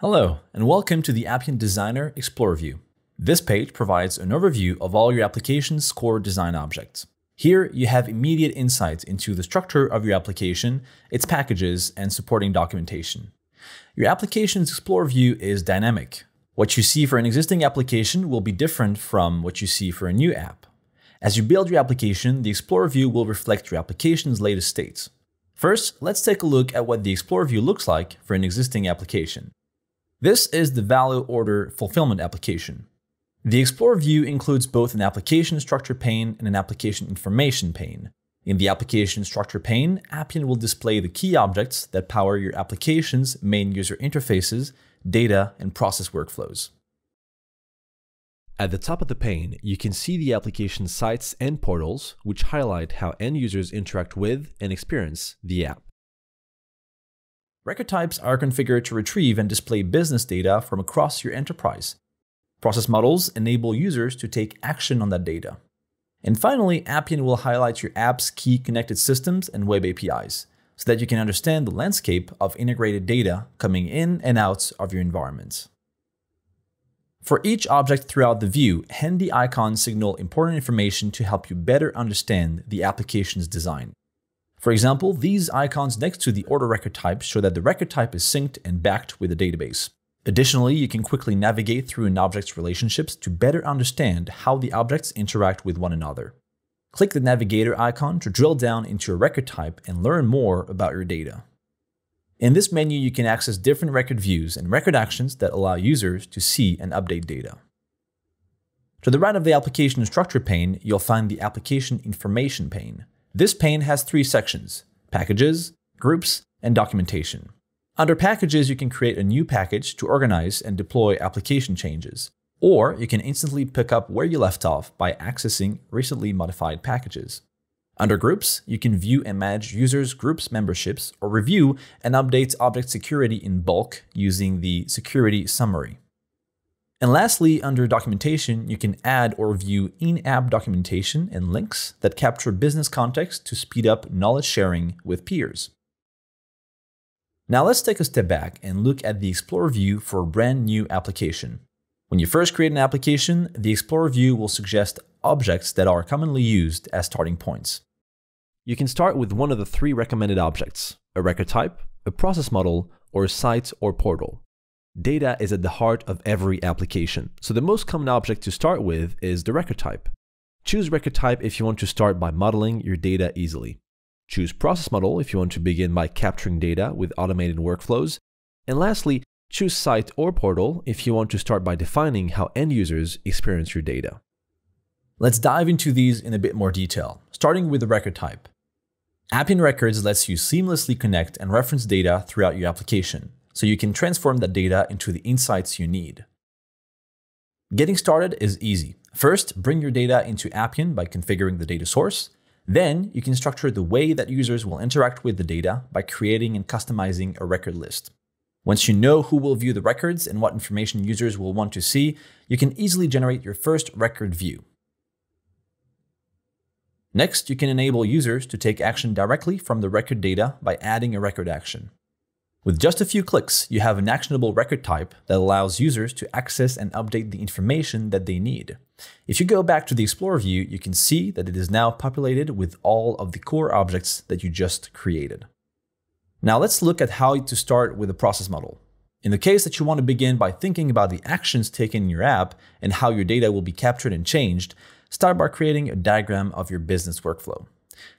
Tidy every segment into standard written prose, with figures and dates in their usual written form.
Hello, and welcome to the Appian Designer Explore View. This page provides an overview of all your application's core design objects. Here, you have immediate insights into the structure of your application, its packages, and supporting documentation. Your application's Explore View is dynamic. What you see for an existing application will be different from what you see for a new app. As you build your application, the Explore View will reflect your application's latest states. First, let's take a look at what the Explore View looks like for an existing application. This is the Value Order Fulfillment application. The Explore view includes both an application structure pane and an application information pane. In the application structure pane, Appian will display the key objects that power your application's main user interfaces, data, and process workflows. At the top of the pane, you can see the application sites and portals, which highlight how end users interact with and experience the app. Record types are configured to retrieve and display business data from across your enterprise. Process models enable users to take action on that data. And finally, Appian will highlight your app's key connected systems and web APIs so that you can understand the landscape of integrated data coming in and out of your environment. For each object throughout the view, handy icons signal important information to help you better understand the application's design. For example, these icons next to the order record type show that the record type is synced and backed with a database. Additionally, you can quickly navigate through an object's relationships to better understand how the objects interact with one another. Click the navigator icon to drill down into a record type and learn more about your data. In this menu, you can access different record views and record actions that allow users to see and update data. To the right of the application structure pane, you'll find the application information pane. This pane has three sections: packages, groups, and documentation. Under packages, you can create a new package to organize and deploy application changes, or you can instantly pick up where you left off by accessing recently modified packages. Under groups, you can view and manage users' groups memberships or review and update object security in bulk using the security summary. And lastly, under documentation, you can add or view in-app documentation and links that capture business context to speed up knowledge sharing with peers. Now let's take a step back and look at the Explore view for a brand new application. When you first create an application, the Explore view will suggest objects that are commonly used as starting points. You can start with one of the three recommended objects: a record type, a process model, or a site or portal. Data is at the heart of every application, so the most common object to start with is the record type. Choose record type if you want to start by modeling your data easily. Choose process model if you want to begin by capturing data with automated workflows. And lastly, choose site or portal if you want to start by defining how end users experience your data. Let's dive into these in a bit more detail, starting with the record type. Appian Records lets you seamlessly connect and reference data throughout your application, so you can transform that data into the insights you need. Getting started is easy. First, bring your data into Appian by configuring the data source. Then you can structure the way that users will interact with the data by creating and customizing a record list. Once you know who will view the records and what information users will want to see, you can easily generate your first record view. Next, you can enable users to take action directly from the record data by adding a record action. With just a few clicks, you have an actionable record type that allows users to access and update the information that they need. If you go back to the Explore view, you can see that it is now populated with all of the core objects that you just created. Now let's look at how to start with a process model. In the case that you want to begin by thinking about the actions taken in your app and how your data will be captured and changed, start by creating a diagram of your business workflow.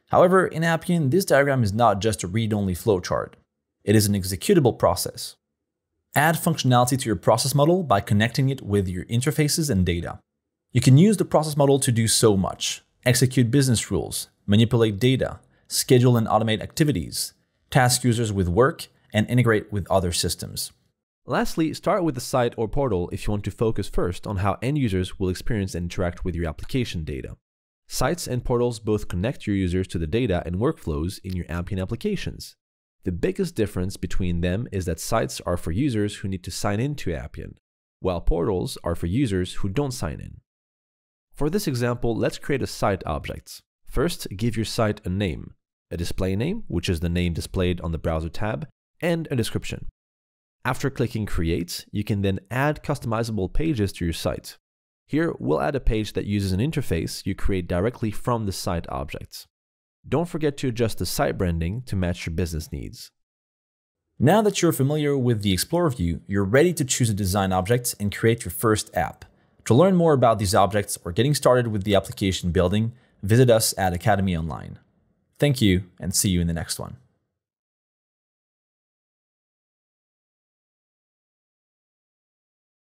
However, in Appian, this diagram is not just a read-only flowchart. It is an executable process. Add functionality to your process model by connecting it with your interfaces and data. You can use the process model to do so much: execute business rules, manipulate data, schedule and automate activities, task users with work, and integrate with other systems. Lastly, start with the site or portal if you want to focus first on how end users will experience and interact with your application data. Sites and portals both connect your users to the data and workflows in your Appian applications. The biggest difference between them is that sites are for users who need to sign in to Appian, while portals are for users who don't sign in. For this example, let's create a site object. First, give your site a name, a display name, which is the name displayed on the browser tab, and a description. After clicking Create, you can then add customizable pages to your site. Here, we'll add a page that uses an interface you create directly from the site objects. Don't forget to adjust the site branding to match your business needs. Now that you're familiar with the Explore view, you're ready to choose a design object and create your first app. To learn more about these objects or getting started with the application building, visit us at Academy Online. Thank you, and see you in the next one.